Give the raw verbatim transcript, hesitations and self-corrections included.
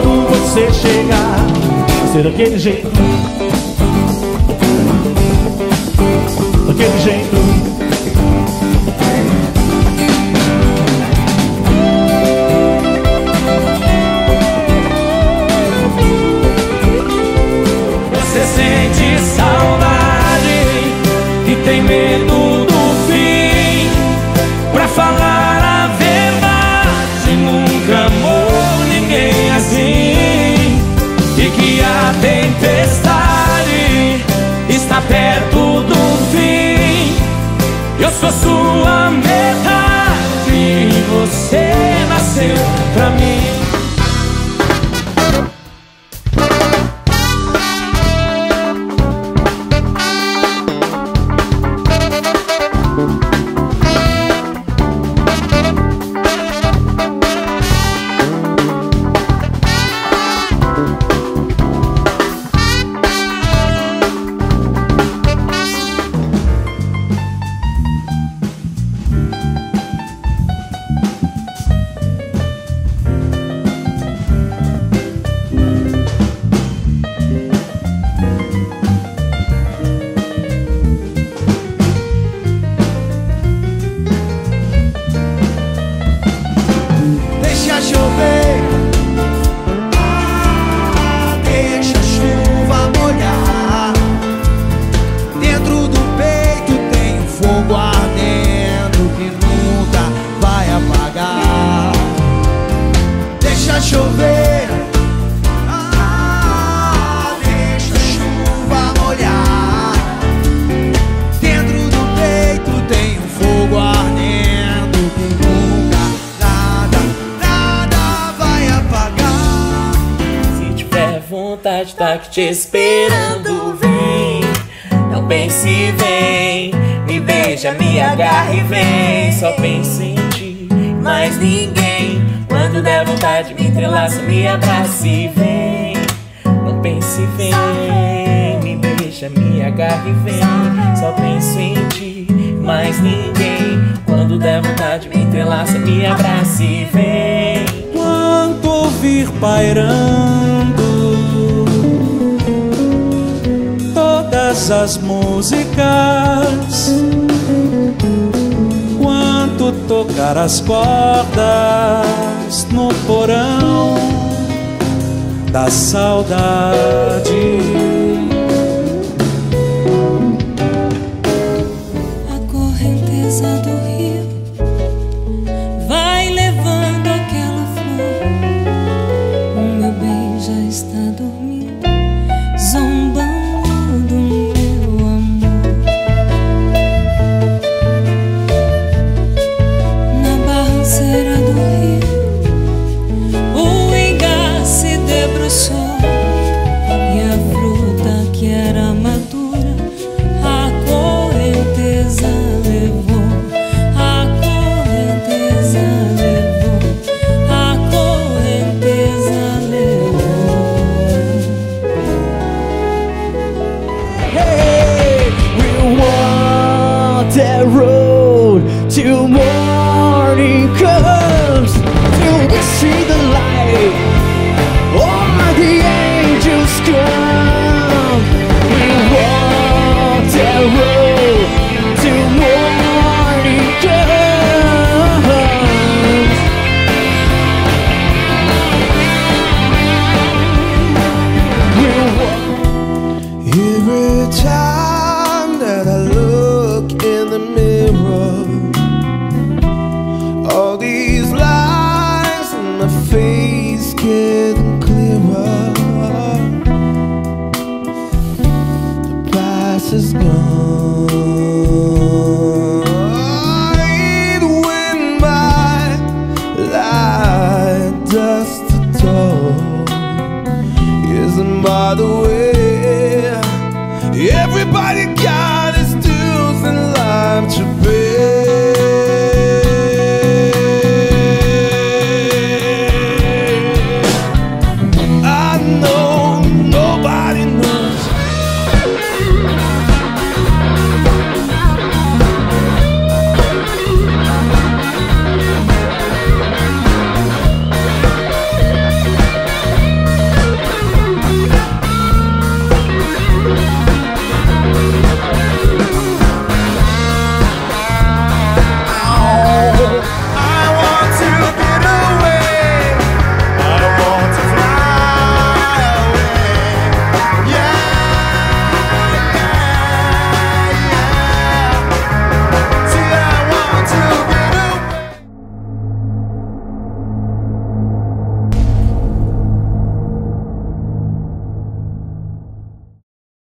logo você chegar, ser daquele jeito, daquele jeito. Você sente saudade e tem medo do fim, pra falar a verdade nunca amou ninguém assim. E que a tempestade está perto do fim. Eu sou sua metade e você nasceu pra mim. Tá aqui te esperando, vem. Não pense, vem. Me beija, me agarre, vem. Só penso em ti, mais ninguém. Quando der vontade, me entrelaça, me abraça e vem. Não pense, vem. Me beija, me agarre, vem. Só penso em ti, mais ninguém. Quando der vontade, me entrelaça, me abraça e vem. Quanto ouvir pairando as músicas, quanto tocar as cordas no porão da saudade.